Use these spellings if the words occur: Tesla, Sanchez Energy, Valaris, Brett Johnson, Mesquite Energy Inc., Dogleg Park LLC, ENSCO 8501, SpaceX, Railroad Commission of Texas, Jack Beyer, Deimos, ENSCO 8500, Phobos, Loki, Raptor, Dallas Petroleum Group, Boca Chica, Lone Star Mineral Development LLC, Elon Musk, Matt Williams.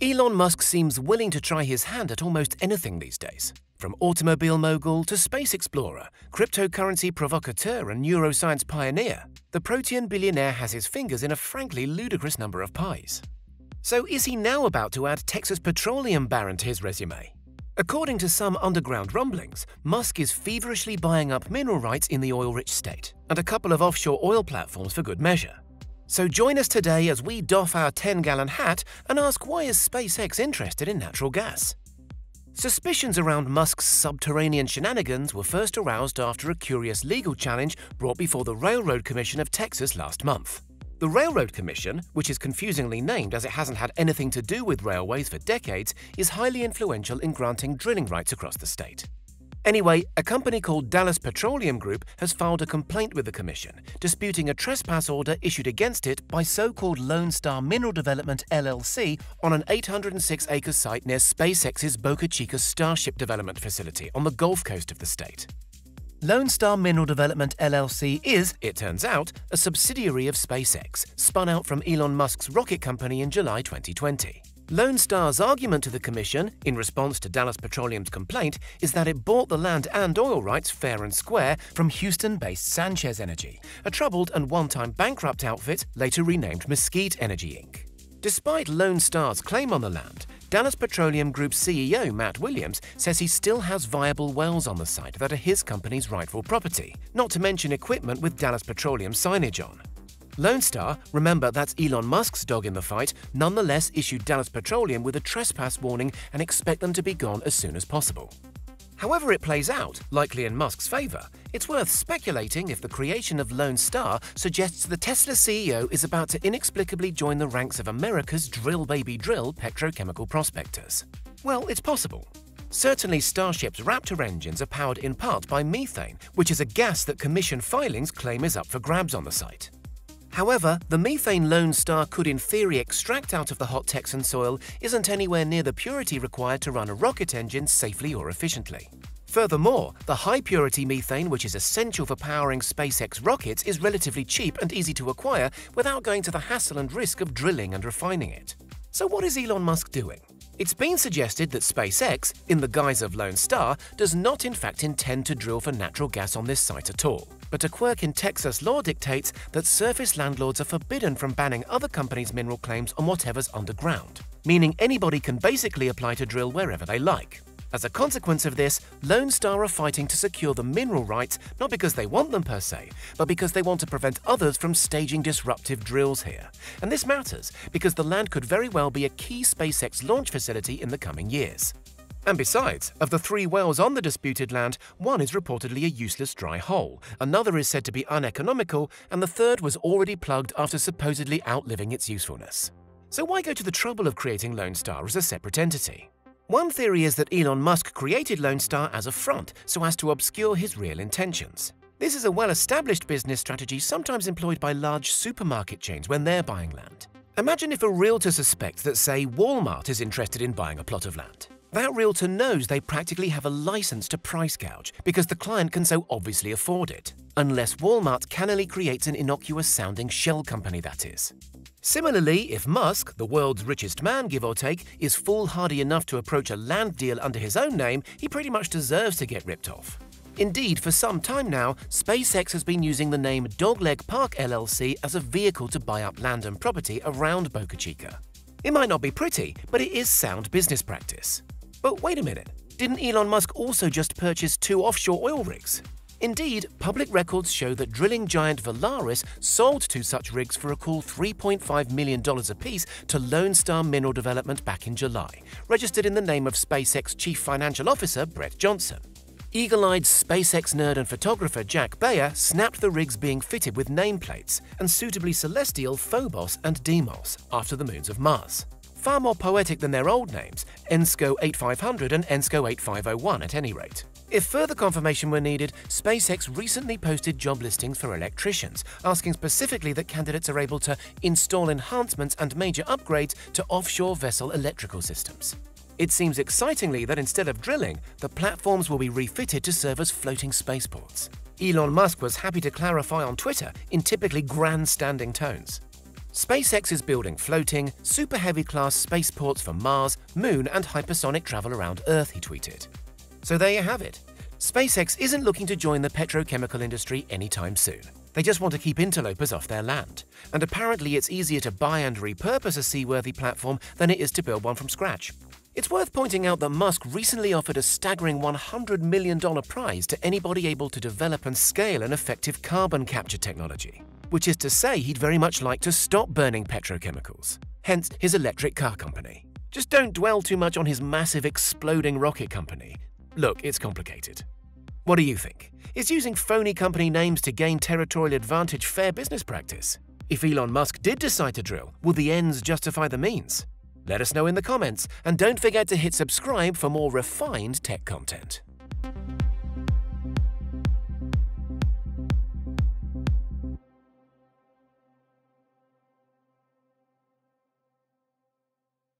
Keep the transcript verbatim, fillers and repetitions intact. Elon Musk seems willing to try his hand at almost anything these days, from automobile mogul to space explorer, cryptocurrency provocateur and neuroscience pioneer. The protean billionaire has his fingers in a frankly ludicrous number of pies. So is he now about to add Texas petroleum baron to his resume? According to some underground rumblings, Musk is feverishly buying up mineral rights in the oil-rich state and a couple of offshore oil platforms for good measure. So join us today as we doff our ten-gallon hat and ask, why is SpaceX interested in natural gas? Suspicions around Musk's subterranean shenanigans were first aroused after a curious legal challenge brought before the Railroad Commission of Texas last month. The Railroad Commission, which is confusingly named as it hasn't had anything to do with railways for decades, is highly influential in granting drilling rights across the state. Anyway, a company called Dallas Petroleum Group has filed a complaint with the Commission, disputing a trespass order issued against it by so-called Lone Star Mineral Development L L C on an eight hundred six acre site near SpaceX's Boca Chica Starship development facility on the Gulf Coast of the state. Lone Star Mineral Development L L C is, it turns out, a subsidiary of SpaceX, spun out from Elon Musk's rocket company in July twenty twenty. Lone Star's argument to the Commission, in response to Dallas Petroleum's complaint, is that it bought the land and oil rights fair and square from Houston-based Sanchez Energy, a troubled and one-time bankrupt outfit later renamed Mesquite Energy Incorporated. Despite Lone Star's claim on the land, Dallas Petroleum Group C E O Matt Williams says he still has viable wells on the site that are his company's rightful property, not to mention equipment with Dallas Petroleum signage on. Lone Star, remember that's Elon Musk's dog in the fight, nonetheless issued Dallas Petroleum with a trespass warning and expect them to be gone as soon as possible. However it plays out, likely in Musk's favor, it's worth speculating if the creation of Lone Star suggests the Tesla C E O is about to inexplicably join the ranks of America's drill baby drill petrochemical prospectors. Well, it's possible. Certainly, Starship's Raptor engines are powered in part by methane, which is a gas that Commission filings claim is up for grabs on the site. However, the methane Lone Star could in theory extract out of the hot Texan soil isn't anywhere near the purity required to run a rocket engine safely or efficiently. Furthermore, the high-purity methane, which is essential for powering SpaceX rockets, is relatively cheap and easy to acquire without going to the hassle and risk of drilling and refining it. So what is Elon Musk doing? It's been suggested that SpaceX, in the guise of Lone Star, does not in fact intend to drill for natural gas on this site at all. But a quirk in Texas law dictates that surface landlords are forbidden from banning other companies' mineral claims on whatever's underground, meaning anybody can basically apply to drill wherever they like. As a consequence of this, Lone Star are fighting to secure the mineral rights not because they want them per se, but because they want to prevent others from staging disruptive drills here. And this matters because the land could very well be a key SpaceX launch facility in the coming years. And besides, of the three wells on the disputed land, one is reportedly a useless dry hole, another is said to be uneconomical, and the third was already plugged after supposedly outliving its usefulness. So why go to the trouble of creating Lone Star as a separate entity? One theory is that Elon Musk created Lone Star as a front so as to obscure his real intentions. This is a well-established business strategy sometimes employed by large supermarket chains when they're buying land. Imagine if a realtor suspects that, say, Walmart is interested in buying a plot of land. That realtor knows they practically have a license to price gouge because the client can so obviously afford it, unless Walmart cannily creates an innocuous-sounding shell company, that is. Similarly, if Musk, the world's richest man give or take, is foolhardy enough to approach a land deal under his own name, he pretty much deserves to get ripped off. Indeed, for some time now, SpaceX has been using the name Dogleg Park L L C as a vehicle to buy up land and property around Boca Chica. It might not be pretty, but it is sound business practice. But wait a minute, didn't Elon Musk also just purchase two offshore oil rigs? Indeed, public records show that drilling giant Valaris sold two such rigs for a cool three point five million dollars apiece to Lone Star Mineral Development back in July, registered in the name of SpaceX Chief Financial Officer Brett Johnson. Eagle-eyed SpaceX nerd and photographer Jack Beyer snapped the rigs being fitted with nameplates and suitably celestial Phobos and Deimos, after the moons of Mars. Far more poetic than their old names, ENSCO eighty-five hundred and ENSCO eighty-five oh one at any rate. If further confirmation were needed, SpaceX recently posted job listings for electricians, asking specifically that candidates are able to install enhancements and major upgrades to offshore vessel electrical systems. It seems excitingly that instead of drilling, the platforms will be refitted to serve as floating spaceports. Elon Musk was happy to clarify on Twitter in typically grandstanding tones. SpaceX is building floating, super heavy-class spaceports for Mars, Moon and hypersonic travel around Earth, he tweeted. So there you have it. SpaceX isn't looking to join the petrochemical industry anytime soon. They just want to keep interlopers off their land. And apparently it's easier to buy and repurpose a seaworthy platform than it is to build one from scratch. It's worth pointing out that Musk recently offered a staggering one hundred million dollars prize to anybody able to develop and scale an effective carbon capture technology, which is to say he'd very much like to stop burning petrochemicals, hence his electric car company. Just don't dwell too much on his massive exploding rocket company. Look, it's complicated. What do you think? Is using phony company names to gain territorial advantage fair business practice? If Elon Musk did decide to drill, will the ends justify the means? Let us know in the comments, and don't forget to hit subscribe for more refined tech content.